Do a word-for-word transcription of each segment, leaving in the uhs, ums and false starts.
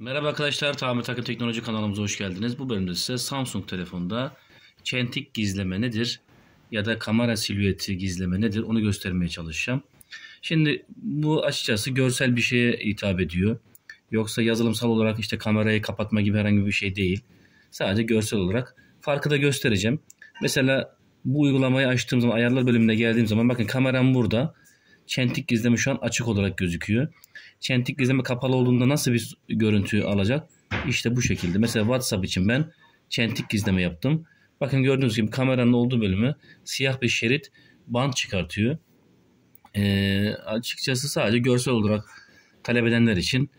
Merhaba arkadaşlar, Tamir Takım Teknoloji kanalımıza hoş geldiniz. Bu bölümde size Samsung telefonda çentik gizleme nedir ya da kamera silüeti gizleme nedir onu göstermeye çalışacağım. Şimdi bu açıkçası görsel bir şeye hitap ediyor. Yoksa yazılımsal olarak işte kamerayı kapatma gibi herhangi bir şey değil. Sadece görsel olarak farkı da göstereceğim. Mesela bu uygulamayı açtığım zaman, ayarlar bölümüne geldiğim zaman bakın kameram burada. Çentik gizleme şu an açık olarak gözüküyor. Çentik gizleme kapalı olduğunda nasıl bir görüntü alacak? İşte bu şekilde. Mesela WhatsApp için ben çentik gizleme yaptım. Bakın gördüğünüz gibi kameranın olduğu bölümü siyah bir şerit band çıkartıyor. Ee, açıkçası sadece görsel olarak talep edenler için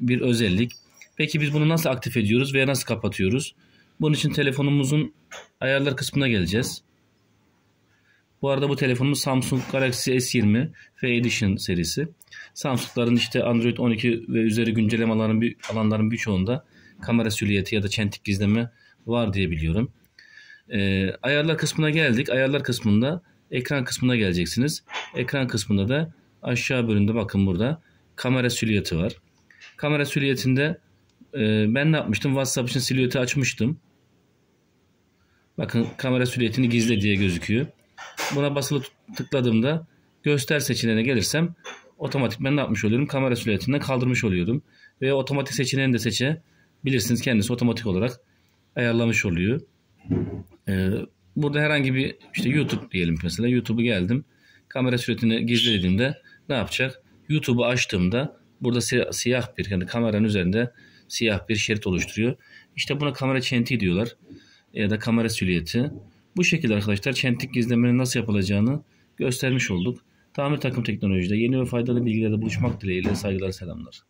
bir özellik. Peki biz bunu nasıl aktif ediyoruz veya nasıl kapatıyoruz? Bunun için telefonumuzun ayarlar kısmına geleceğiz. Bu arada bu telefonumuz Samsung Galaxy S yirmi F E Edition serisi. Samsung'ların işte Android on iki ve üzeri güncellemelerinin bir alanların birçoğunda kamera silüeti ya da çentik gizleme var diye biliyorum. Ee, ayarlar kısmına geldik. Ayarlar kısmında ekran kısmına geleceksiniz. Ekran kısmında da aşağı bölümde bakın burada kamera silüeti var. Kamera silüetinde e, ben ne yapmıştım? WhatsApp için silüeti açmıştım. Bakın kamera silüetini gizle diye gözüküyor. Buna basılı tıkladığımda göster seçeneğine gelirsem otomatik ben ne yapmış oluyorum? Kamera silüetinden kaldırmış oluyordum. Veya otomatik seçeneğini de seçebilirsiniz. Kendisi otomatik olarak ayarlamış oluyor. Ee, burada herhangi bir işte YouTube diyelim mesela. YouTube'u geldim. Kamera silüetini gizlediğimde ne yapacak? YouTube'u açtığımda burada siyah bir yani kameranın üzerinde siyah bir şerit oluşturuyor. İşte buna kamera çentiği diyorlar. Ya da kamera silüeti. Bu şekilde arkadaşlar çentik gizlemenin nasıl yapılacağını göstermiş olduk. Tamir Takım Teknoloji'de yeni ve faydalı bilgilerle buluşmak dileğiyle saygılar, selamlar.